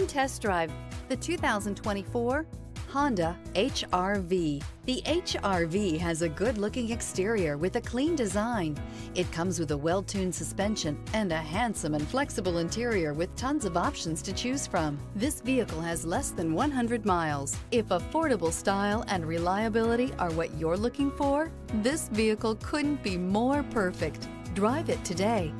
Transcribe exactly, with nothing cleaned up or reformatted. Come test drive the two thousand twenty-four Honda H R V. The H R V has a good-looking exterior with a clean design. It comes with a well-tuned suspension and a handsome and flexible interior with tons of options to choose from. This vehicle has less than one hundred miles. If affordable style and reliability are what you're looking for, this vehicle couldn't be more perfect. Drive it today.